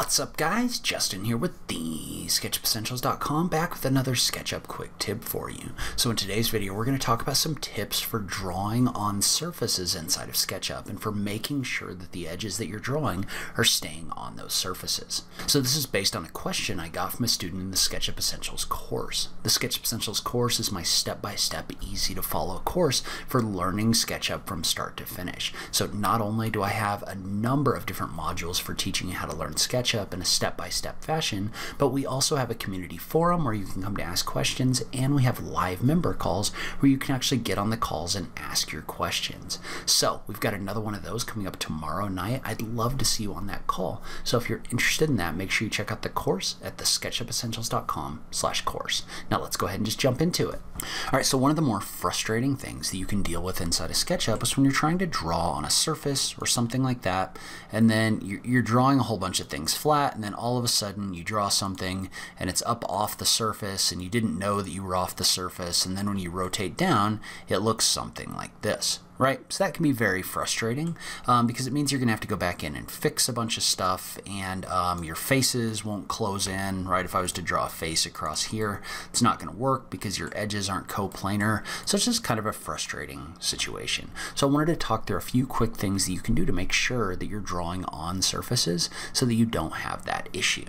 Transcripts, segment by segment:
What's up, guys? Justin here with the SketchUpEssentials.com, back with another SketchUp quick tip for you. So in today's video, we're going to talk about some tips for drawing on surfaces inside of SketchUp and for making sure that the edges that you're drawing are staying on those surfaces. So this is based on a question I got from a student in the SketchUp Essentials course. The SketchUp Essentials course is my step-by-step, easy-to-follow course for learning SketchUp from start to finish. So not only do I have a number of different modules for teaching you how to learn SketchUp in a step-by-step fashion, but we also have a community forum where you can come to ask questions, and we have live member calls where you can actually get on the calls and ask your questions. So we've got another one of those coming up tomorrow night. I'd love to see you on that call. So if you're interested in that, make sure you check out the course at the SketchUpEssentials.com/course. Now let's go ahead and just jump into it. All right, so one of the more frustrating things that you can deal with inside of SketchUp is when you're trying to draw on a surface or something like that, and then you're drawing a whole bunch of things flat, and then all of a sudden you draw something and it's up off the surface and you didn't know that you were off the surface, and then when you rotate down it looks something like this, right? So that can be very frustrating because it means you're gonna have to go back in and fix a bunch of stuff, and your faces won't close in, right? If I was to draw a face across here, it's not gonna work because your edges aren't coplanar. So it's just kind of a frustrating situation. So I wanted to talk through a few quick things that you can do to make sure that you're drawing on surfaces so that you don't have that issue.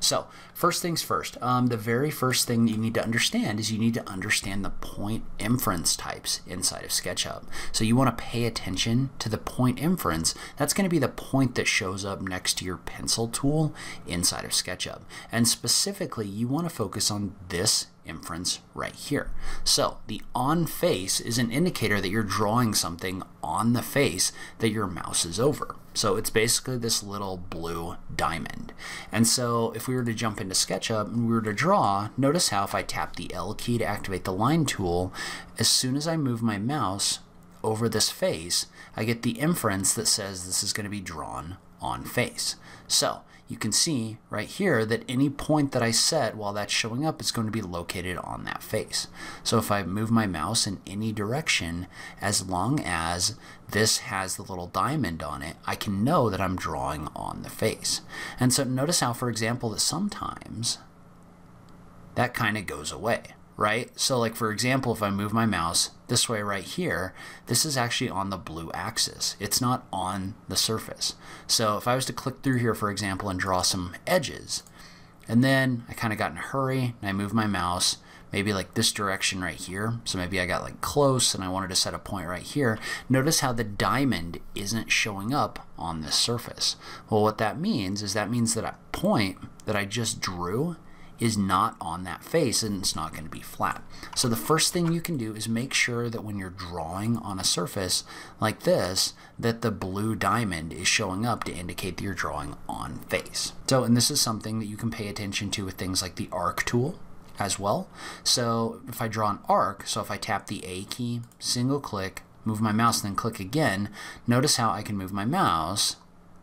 So first things first, the very first thing that you need to understand is you need to understand the point inference types inside of SketchUp. So you want to pay attention to the point inference. That's going to be the point that shows up next to your pencil tool inside of SketchUp. And specifically, you want to focus on this inference right here. So the on face is an indicator that you're drawing something on the face that your mouse is over. So it's basically this little blue diamond. And so if we were to jump into SketchUp and we were to draw, notice how if I tap the L key to activate the line tool, as soon as I move my mouse over this face, I get the inference that says this is going to be drawn on face. So you can see right here that any point that I set while that's showing up is going to be located on that face. So if I move my mouse in any direction, as long as this has the little diamond on it, I can know that I'm drawing on the face. And so notice how, for example, that sometimes that kind of goes away, right? So like, for example, if I move my mouse this way right here, this is actually on the blue axis. It's not on the surface. So if I was to click through here, for example, and draw some edges, and then I kind of got in a hurry and I moved my mouse maybe like this direction right here. So maybe I got like close and I wanted to set a point right here. Notice how the diamond isn't showing up on this surface. Well, what that means is that means that a point that I just drew is not on that face, and it's not going to be flat. So the first thing you can do is make sure that when you're drawing on a surface like this, that the blue diamond is showing up to indicate that you're drawing on face. So, and this is something that you can pay attention to with things like the arc tool as well. So if I draw an arc, so if I tap the A key, single click, move my mouse, and then click again, notice how I can move my mouse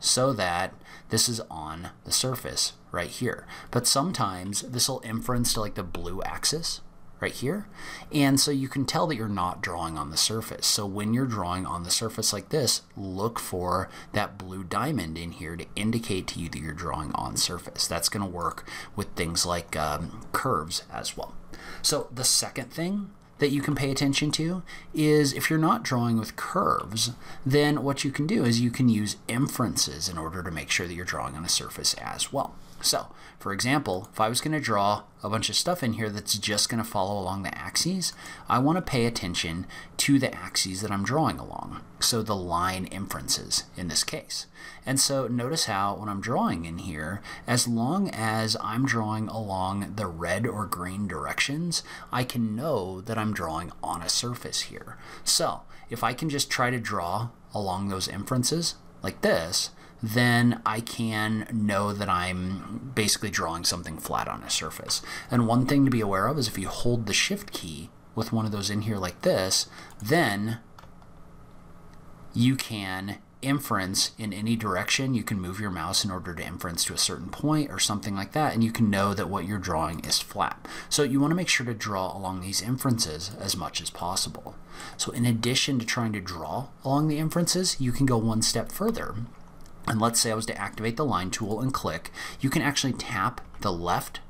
so that this is on the surface right here. But sometimes this will inference to like the blue axis right here. And so you can tell that you're not drawing on the surface. So when you're drawing on the surface like this, look for that blue diamond in here to indicate to you that you're drawing on surface. That's going to work with things like curves as well. So the second thing that you can pay attention to is if you're not drawing with curves, then what you can do is you can use inferences in order to make sure that you're drawing on a surface as well. So, for example, if I was going to draw a bunch of stuff in here that's just going to follow along the axes, I want to pay attention to the axes that I'm drawing along. So the line inferences in this case. And so notice how when I'm drawing in here, as long as I'm drawing along the red or green directions, I can know that I'm drawing on a surface here. So if I can just try to draw along those inferences like this, then I can know that I'm basically drawing something flat on a surface. And one thing to be aware of is if you hold the shift key with one of those in here like this, then you can inference in any direction. You can move your mouse in order to inference to a certain point or something like that, and you can know that what you're drawing is flat. So you want to make sure to draw along these inferences as much as possible. So in addition to trying to draw along the inferences, you can go one step further and let's say I was to activate the line tool and click, you can actually tap the left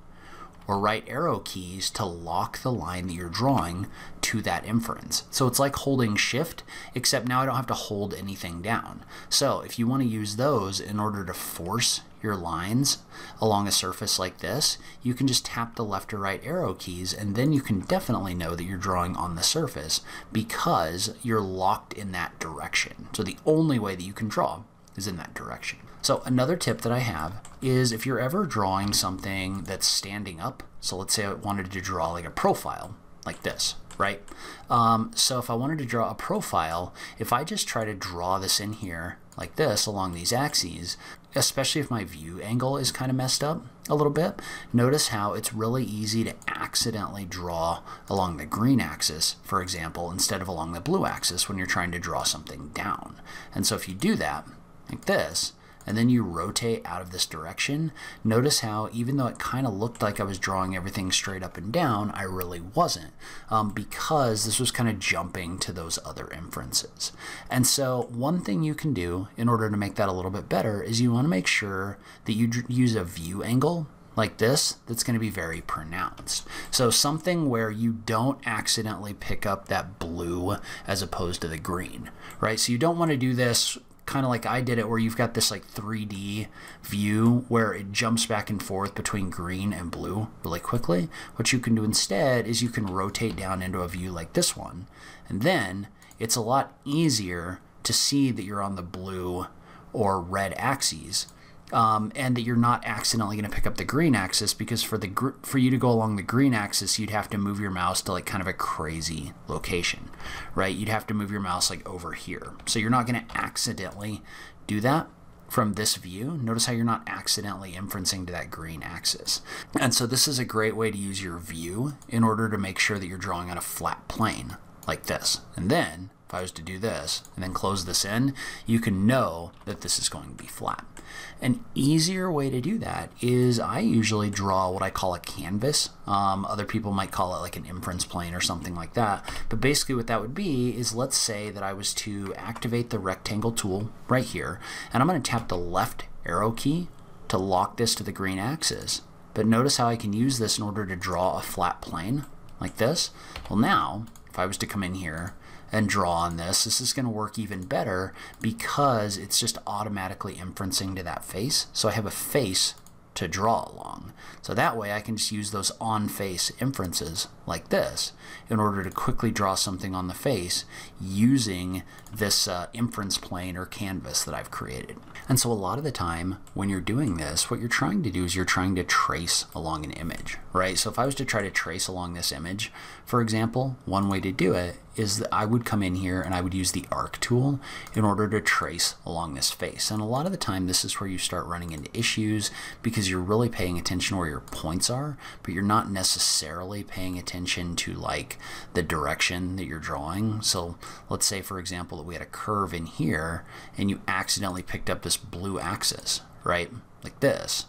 or right arrow keys to lock the line that you're drawing to that inference. So it's like holding shift, except now I don't have to hold anything down. So if you want to use those in order to force your lines along a surface like this, you can just tap the left or right arrow keys, and then you can definitely know that you're drawing on the surface because you're locked in that direction. So the only way that you can draw is in that direction. So another tip that I have is if you're ever drawing something that's standing up, so let's say I wanted to draw like a profile like this, right? So if I wanted to draw a profile, if I just try to draw this in here like this along these axes, especially if my view angle is kind of messed up a little bit, notice how it's really easy to accidentally draw along the green axis, for example, instead of along the blue axis when you're trying to draw something down. And so if you do that like this, and then you rotate out of this direction, notice how even though it kind of looked like I was drawing everything straight up and down, I really wasn't, because this was kind of jumping to those other inferences. And so one thing you can do in order to make that a little bit better is you want to make sure that you use a view angle like this that's going to be very pronounced. So something where you don't accidentally pick up that blue as opposed to the green, right? So you don't want to do this kind of like I did it, where you've got this like 3D view where it jumps back and forth between green and blue really quickly. What you can do instead is you can rotate down into a view like this one, and then it's a lot easier to see that you're on the blue or red axes, and that you're not accidentally going to pick up the green axis, because for you to go along the green axis, you'd have to move your mouse to like kind of a crazy location, right? You'd have to move your mouse like over here. So you're not going to accidentally do that from this view. Notice how you're not accidentally inferencing to that green axis. And so this is a great way to use your view in order to make sure that you're drawing on a flat plane like this. And then if I was to do this and then close this in, you can know that this is going to be flat. An easier way to do that is I usually draw what I call a canvas. Other people might call it like an inference plane or something like that. But basically what that would be is, let's say that I was to activate the rectangle tool right here, and I'm going to tap the left arrow key to lock this to the green axis. But notice how I can use this in order to draw a flat plane like this. Well, now if I was to come in here and draw on this, this is going to work even better because it's just automatically inferencing to that face. So I have a face to draw along. So that way I can just use those on face inferences like this in order to quickly draw something on the face using this inference plane or canvas that I've created. And so a lot of the time when you're doing this, what you're trying to do is you're trying to trace along an image, right? So if I was to try to trace along this image, for example, one way to do it is that I would come in here and I would use the arc tool in order to trace along this face. And a lot of the time this is where you start running into issues because you're really paying attention where your points are, but you're not necessarily paying attention to like the direction that you're drawing. So let's say for example that we had a curve in here and you accidentally picked up this blue axis, right? Like this.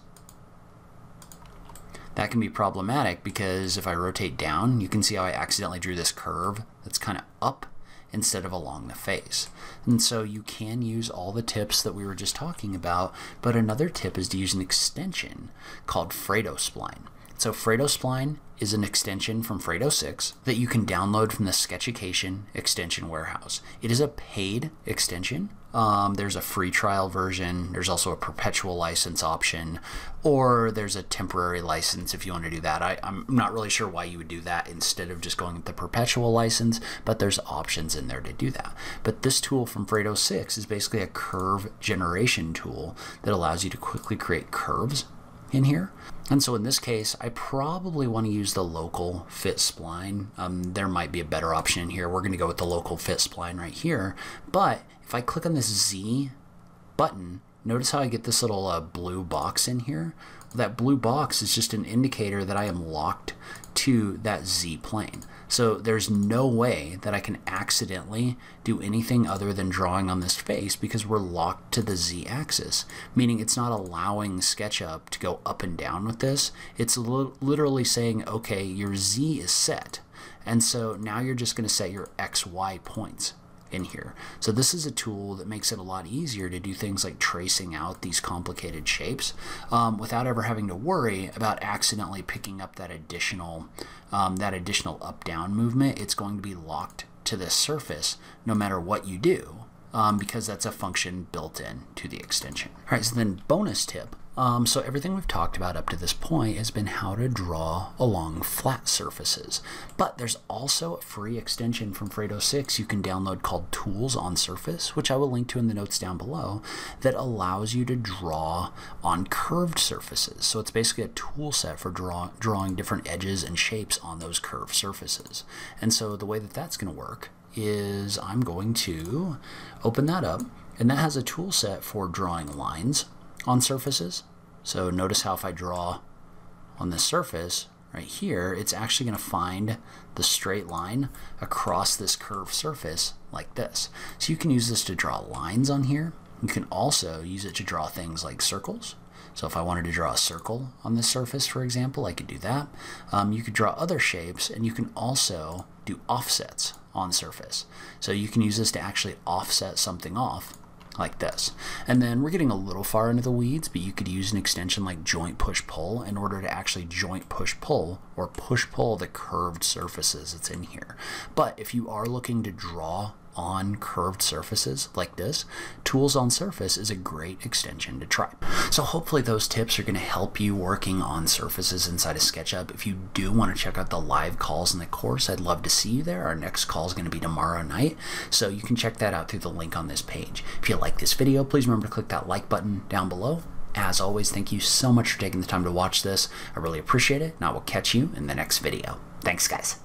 That can be problematic because if I rotate down, you can see how I accidentally drew this curve that's kind of up instead of along the face. And so you can use all the tips that we were just talking about, but another tip is to use an extension called FredoSpline. So FredoSpline is an extension from Fredo6 that you can download from the SketchUcation extension warehouse. It is a paid extension. There's a free trial version, there's also a perpetual license option, or there's a temporary license if you want to do that. I'm not really sure why you would do that instead of just going with the perpetual license, but there's options in there to do that. But this tool from Fredo6 is basically a curve generation tool that allows you to quickly create curves in here. And so in this case, I probably want to use the local fit spline. There might be a better option in here. We're going to go with the local fit spline right here. But if I click on this Z button, notice how I get this little blue box in here. That blue box is just an indicator that I am locked to that Z plane. So there's no way that I can accidentally do anything other than drawing on this face because we're locked to the Z axis, meaning it's not allowing SketchUp to go up and down with this. It's literally saying, okay, your Z is set. And so now you're just going to set your XY points in here. So this is a tool that makes it a lot easier to do things like tracing out these complicated shapes without ever having to worry about accidentally picking up that additional up-down movement. It's going to be locked to this surface no matter what you do because that's a function built in to the extension. All right, so then bonus tip. So everything we've talked about up to this point has been how to draw along flat surfaces. But there's also a free extension from Fredo6 you can download called Tools on Surface, which I will link to in the notes down below, that allows you to draw on curved surfaces. So it's basically a tool set for drawing different edges and shapes on those curved surfaces. And so the way that that's going to work is I'm going to open that up, and that has a tool set for drawing lines on surfaces. So notice how if I draw on this surface right here, it's actually going to find the straight line across this curved surface like this. So you can use this to draw lines on here. You can also use it to draw things like circles. So if I wanted to draw a circle on this surface, for example, I could do that. You could draw other shapes, and you can also do offsets on surface. So you can use this to actually offset something off like this. And then we're getting a little far into the weeds, but you could use an extension like joint push pull in order to actually joint push pull or push pull the curved surfaces that's in here. But if you are looking to draw on curved surfaces like this, Tools on Surface is a great extension to try. So hopefully those tips are going to help you working on surfaces inside of SketchUp. If you do want to check out the live calls in the course, I'd love to see you there. Our next call is going to be tomorrow night, so you can check that out through the link on this page. If you like this video, please remember to click that like button down below. As always, thank you so much for taking the time to watch this. I really appreciate it, and I will catch you in the next video. Thanks, guys.